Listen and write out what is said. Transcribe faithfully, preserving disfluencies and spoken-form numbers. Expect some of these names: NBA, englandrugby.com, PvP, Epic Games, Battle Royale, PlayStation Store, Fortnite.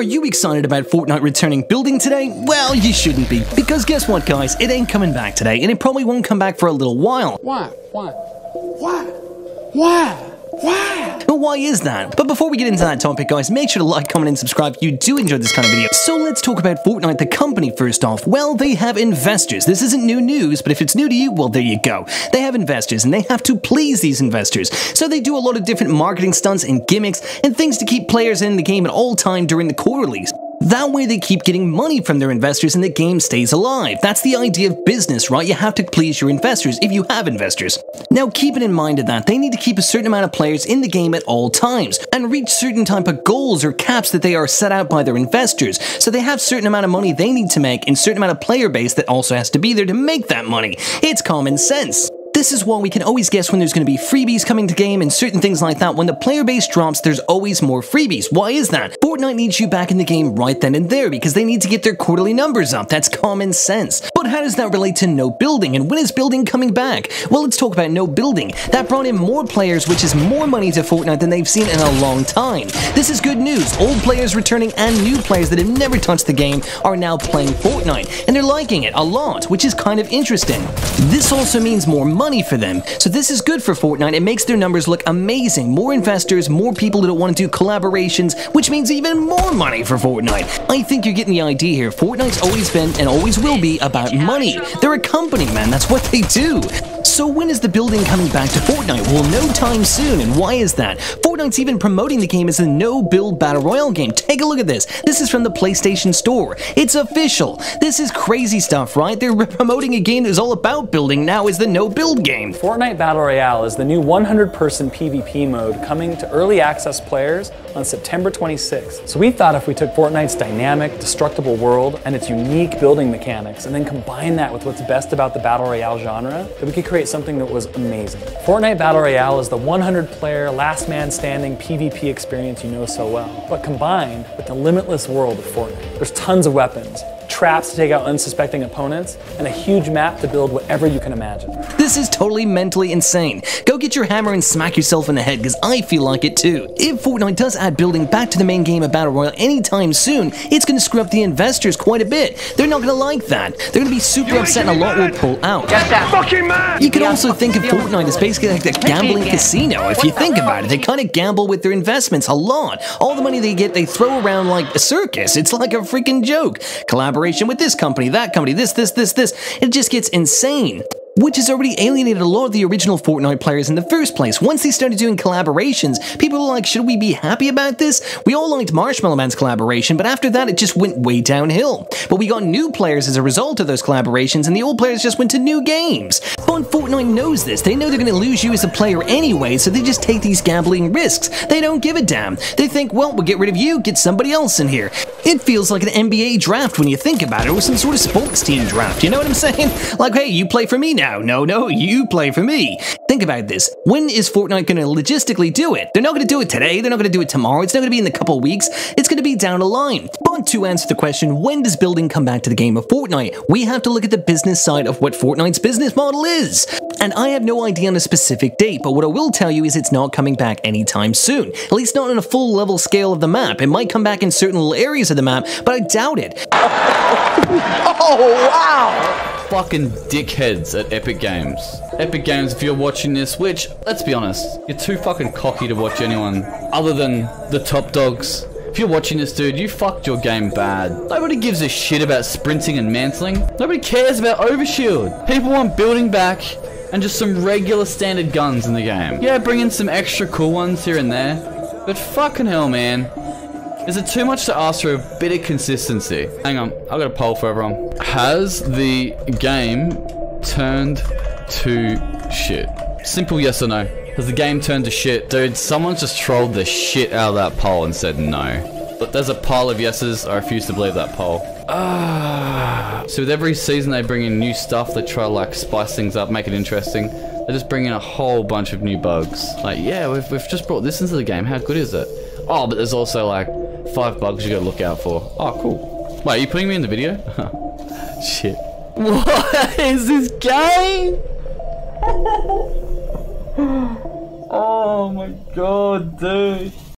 Are you excited about Fortnite returning building today? Well, you shouldn't be, because guess what, guys? It ain't coming back today, and it probably won't come back for a little while. Why? Why? Why? Why? Why? Well, why is that? But before we get into that topic, guys, make sure to like, comment, and subscribe if you do enjoy this kind of video. So let's talk about Fortnite the company first off. Well, they have investors. This isn't new news, but if it's new to you, well, there you go. They have investors, and they have to please these investors. So they do a lot of different marketing stunts and gimmicks and things to keep players in the game at all time during the quarterlies. That way they keep getting money from their investors and the game stays alive. That's the idea of business, right? You have to please your investors if you have investors. Now keeping in mind of that, they need to keep a certain amount of players in the game at all times and reach certain type of goals or caps that they are set out by their investors. So they have certain amount of money they need to make and certain amount of player base that also has to be there to make that money. It's common sense. This is why we can always guess when there's going to be freebies coming to game and certain things like that. When the player base drops, there's always more freebies. Why is that? Fortnite needs you back in the game right then and there because they need to get their quarterly numbers up. That's common sense. But how does that relate to no building? And when is building coming back? Well, let's talk about no building. That brought in more players, which is more money to Fortnite than they've seen in a long time. This is good news. Old players returning and new players that have never touched the game are now playing Fortnite. And they're liking it a lot, which is kind of interesting. This also means more money. for them. So this is good for Fortnite. It makes their numbers look amazing. More investors, more people that want to do collaborations, which means even more money for Fortnite. I think you're getting the idea here. Fortnite's always been and always will be about money. They're a company, man. That's what they do. So when is the building coming back to Fortnite? Well, no time soon. And why is that? Fortnite's even promoting the game as a no-build battle royale game. Take a look at this. This is from the PlayStation Store. It's official. This is crazy stuff, right? They're promoting a game that is all about building now is the no-build game. Fortnite Battle Royale is the new one hundred person PvP mode coming to early access players on September twenty-sixth. So we thought if we took Fortnite's dynamic, destructible world and its unique building mechanics and then combine that with what's best about the Battle Royale genre, that we could create something that was amazing. Fortnite Battle Royale is the one hundred player, last man standing PvP experience you know so well, but combined with the limitless world of Fortnite. There's tons of weapons, traps to take out unsuspecting opponents, and a huge map to build whatever you can imagine. This is totally mentally insane. Go get your hammer and smack yourself in the head, because I feel like it too. If Fortnite does add building back to the main game of Battle Royale anytime soon, it's going to screw up the investors quite a bit. They're not going to like that. They're going to be super You're upset and a lot mad. will pull out. Get that fucking man! You could yeah, also think of Fortnite as basically like a gambling casino. If you think about it, they kind of gamble with their investments a lot. All the money they get, they throw around like a circus. It's like a freaking joke. Collaborate with this company, that company, this, this, this, this. It just gets insane. Which has already alienated a lot of the original Fortnite players in the first place. Once they started doing collaborations, people were like, should we be happy about this? We all liked Marshmallow Man's collaboration, but after that it just went way downhill. But we got new players as a result of those collaborations, and the old players just went to new games. But Fortnite knows this. They know they're going to lose you as a player anyway, so they just take these gambling risks. They don't give a damn. They think, well, we'll get rid of you, get somebody else in here. It feels like an N B A draft when you think about it, or some sort of sports team draft, you know what I'm saying? Like, hey, you play for me now. No, no, no, you play for me. Think about this. When is Fortnite going to logistically do it? They're not going to do it today. They're not going to do it tomorrow. It's not going to be in a couple weeks. It's going to be down the line. But to answer the question, when does building come back to the game of Fortnite? We have to look at the business side of what Fortnite's business model is. And I have no idea on a specific date, but what I will tell you is it's not coming back anytime soon. At least not on a full level scale of the map. It might come back in certain little areas of the map, but I doubt it. Oh, wow! Fucking dickheads at Epic Games. Epic Games, if you're watching this, which, let's be honest, you're too fucking cocky to watch anyone other than the top dogs. If you're watching this, dude, you fucked your game bad. Nobody gives a shit about sprinting and mantling. Nobody cares about overshield. People want building back and just some regular standard guns in the game. Yeah, bring in some extra cool ones here and there, but fucking hell, man. Is it too much to ask for a bit of consistency? Hang on, I've got a poll for everyone. Has the game turned to shit? Simple yes or no. Has the game turned to shit? Dude, someone just trolled the shit out of that poll and said no. But there's a pile of yeses. I refuse to believe that poll. Ah. So with every season they bring in new stuff, they try to like spice things up, make it interesting. They just bring in a whole bunch of new bugs. Like, yeah, we've, we've just brought this into the game. How good is it? Oh, but there's also like five bugs you gotta look out for. Oh, cool. Wait, are you putting me in the video? Shit. What is this game? Oh my god, dude.